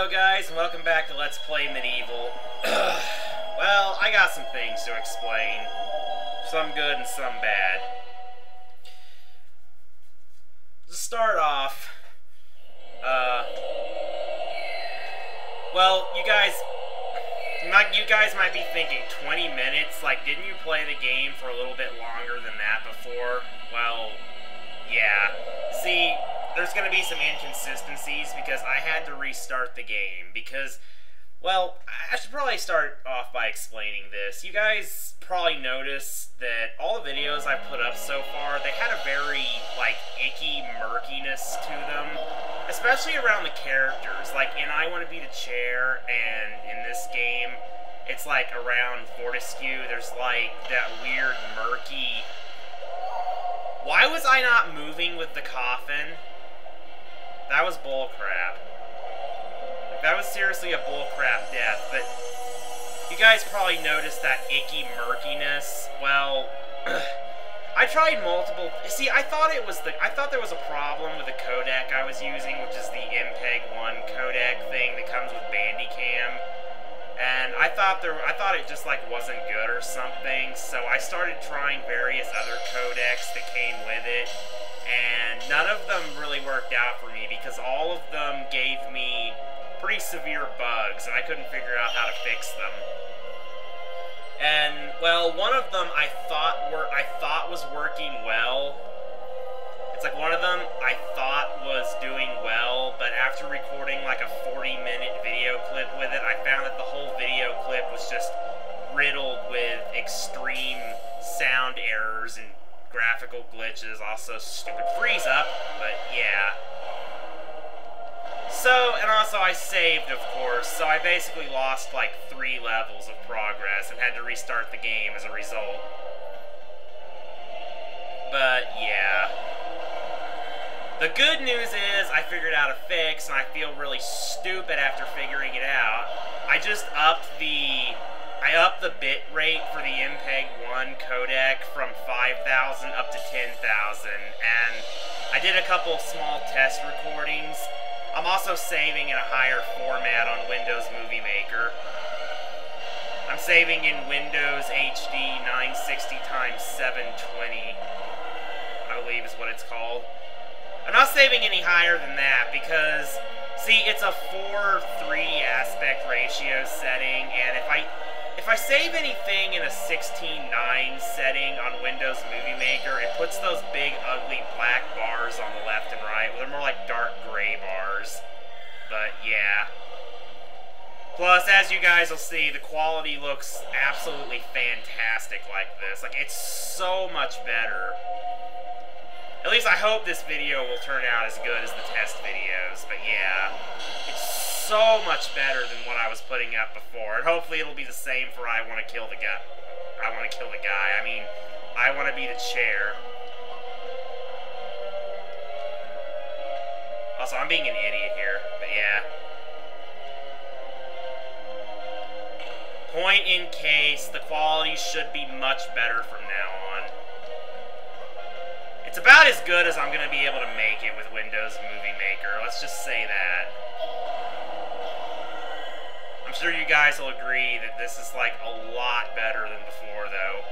Hello guys, and welcome back to Let's Play Medieval. Well, I got some things to explain. Some good and some bad. To start off, well, you guys might be thinking 20 minutes, like, didn't you play the game for a little bit longer than that before? Well, yeah. See, there's going to be some inconsistencies because I had to restart the game because, well, I should probably start off by explaining this. You guys probably noticed that all the videos I've put up so far, they had a very, like, icky murkiness to them, especially around the characters. Like, in I Want to Be the Chair and in this game, it's, like, around Fortescue, there's, like, that weird murky... Why was I not moving with the coffin? That was bullcrap. Like, that was seriously a bullcrap death, but you guys probably noticed that icky murkiness. Well, I tried multiple... See, I thought there was a problem with the codec I was using, which is the MPEG-1 codec thing that comes with Bandicam. And I thought it just, like, wasn't good or something, so I started trying various other codecs that came with it, and none of them really worked out for me because all of them gave me pretty severe bugs, and I couldn't figure out how to fix them. And, well, one of them I thought was working well. It's like one of them I thought was doing well, but after recording like a 40-minute video clip with it, I found that the whole video clip was just riddled with extreme sound errors and graphical glitches, also stupid freeze up, but yeah. So, and also I saved, of course, so I basically lost like 3 levels of progress and had to restart the game as a result. But yeah. The good news is I figured out a fix, and I feel really stupid after figuring it out. I just upped the bit rate for the MPEG-1 codec from 5,000 up to 10,000, and I did a couple small test recordings. I'm also saving in a higher format on Windows Movie Maker. I'm saving in Windows HD 960x720, I believe is what it's called. I'm not saving any higher than that because, see, it's a 4:3 aspect ratio setting, and if I save anything in a 16:9 setting on Windows Movie Maker, it puts those big ugly black bars on the left and right. Well, they're more like dark gray bars, but yeah. Plus, as you guys will see, the quality looks absolutely fantastic like this. Like, it's so much better. At least I hope this video will turn out as good as the test videos, but yeah. It's so much better than what I was putting up before, and hopefully it'll be the same for I Want to Be the Chair. Also, I'm being an idiot here, but yeah. Point in case, the quality should be much better from now on. It's about as good as I'm going to be able to make it with Windows Movie Maker, let's just say that. I'm sure you guys will agree that this is, like, a lot better than before, though.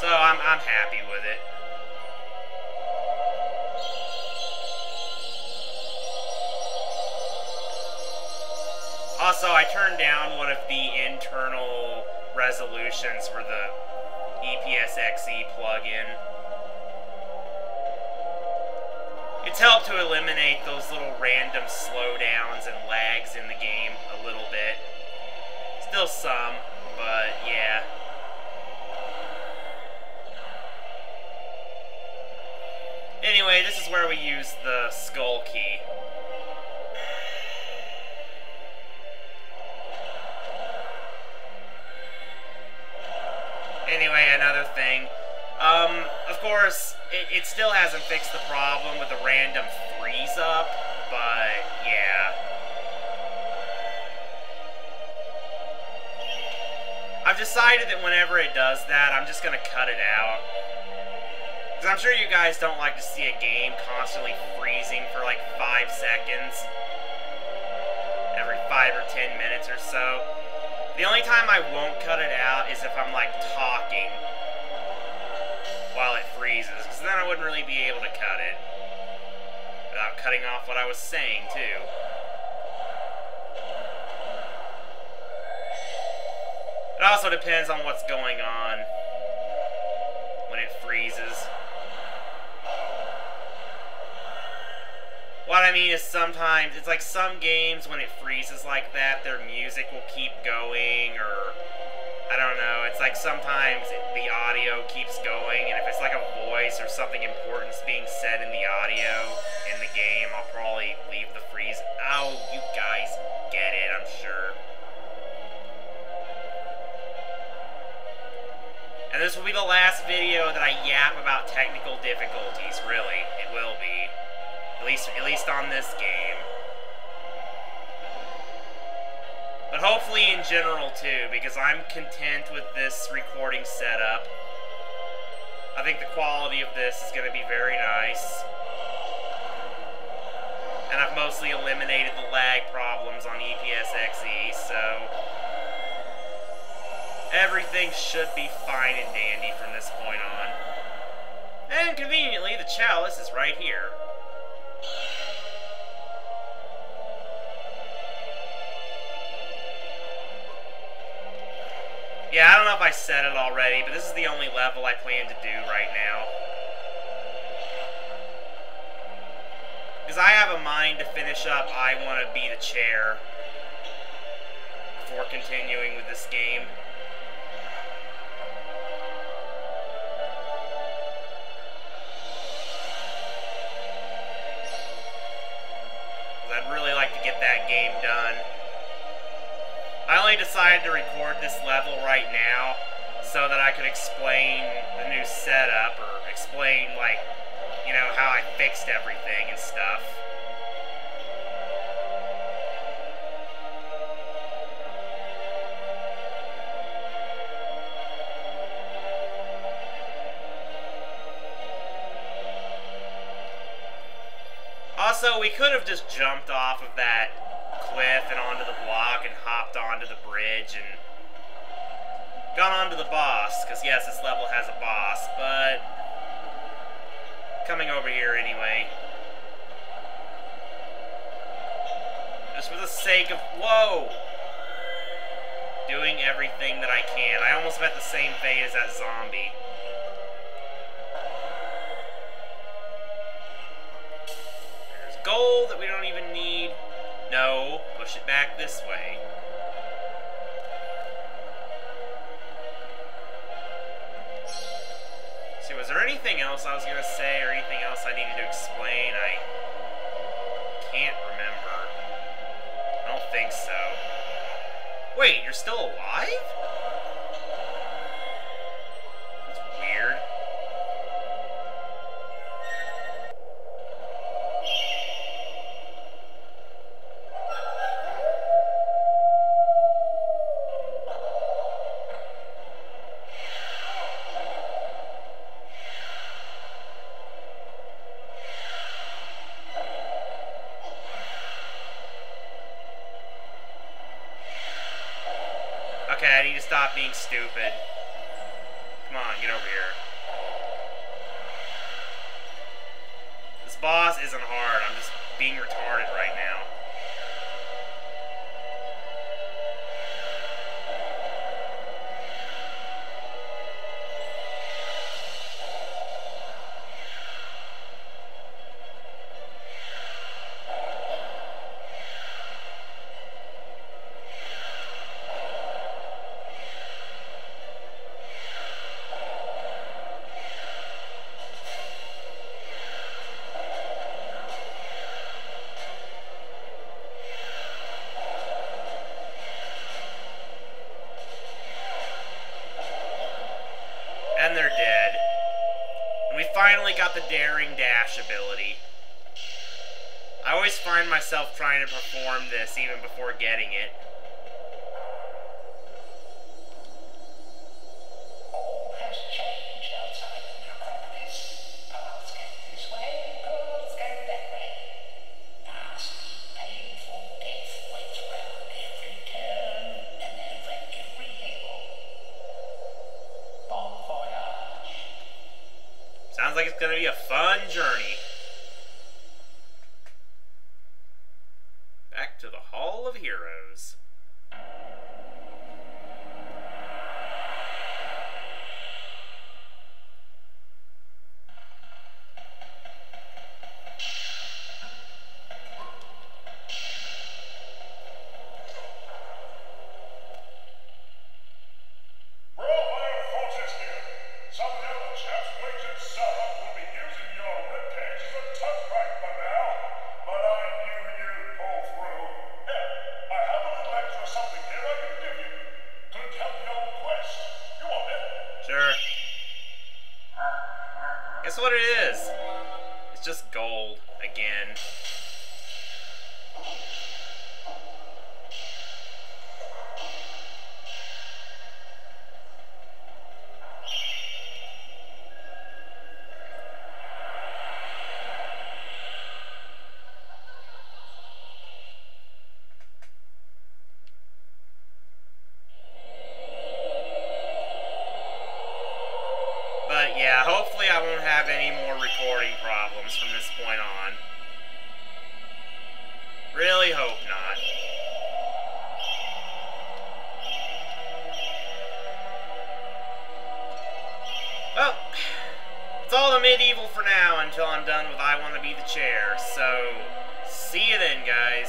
So, I'm happy with it. Also, I turned down one of the internal resolutions for the EPSXE plugin. It's helped to eliminate those little random slowdowns and lags in the game a little bit. Still some, but yeah. Anyway, this is where we use the skull key. Anyway, another thing. Of course, it still hasn't fixed the problem with the random freeze-up, but, yeah. I've decided that whenever it does that, I'm just gonna cut it out. Because I'm sure you guys don't like to see a game constantly freezing for, like, 5 seconds. 5 or 10 minutes or so. The only time I won't cut it out is if I'm like talking while it freezes, because then I wouldn't really be able to cut it without cutting off what I was saying too. It also depends on what's going on when it freezes. What I mean is sometimes, it's like some games when it freezes like that, their music will keep going, or I don't know, it's like sometimes the audio keeps going, and if it's like a voice or something important's being said in the audio in the game, I'll probably leave the freeze. Oh, you guys get it, I'm sure. And this will be the last video that I yap about technical difficulties, really, it will be. At least on this game. But hopefully in general too, because I'm content with this recording setup. I think the quality of this is going to be very nice. And I've mostly eliminated the lag problems on EPSXE, so everything should be fine and dandy from this point on. And conveniently, the chalice is right here. Yeah, I don't know if I said it already, but this is the only level I plan to do right now. Because I have a mind to finish up I Want to Be the Chair before continuing with this game. I'd really like to get that game done. I only decided to record this level right now so that I could explain the new setup, or explain, like, you know, how I fixed everything and stuff. Also, we could have just jumped off of that cliff and onto the block and hopped onto the bridge and gone onto the boss, because yes, this level has a boss, but coming over here anyway. Just for the sake of, whoa! Doing everything that I can. I almost met the same fate as that zombie. Gold that we don't even need. No, push it back this way. See, was there anything else I was going to say or anything else I needed to explain? I can't remember. I don't think so. Wait, you're still alive? That's weird. Okay, I need to stop being stupid. Come on, get over here. This boss isn't hard, I'm just being retarded right now. They're dead. And we finally got the daring dash ability. I always find myself trying to perform this even before getting it. be a fun journey. Back to the Hall of Heroes. Guess what it is? It's just gold again. Yeah, hopefully I won't have any more recording problems from this point on. Really hope not. Well, it's all the Medieval for now until I'm done with I Wanna Be the Chair, so see you then, guys.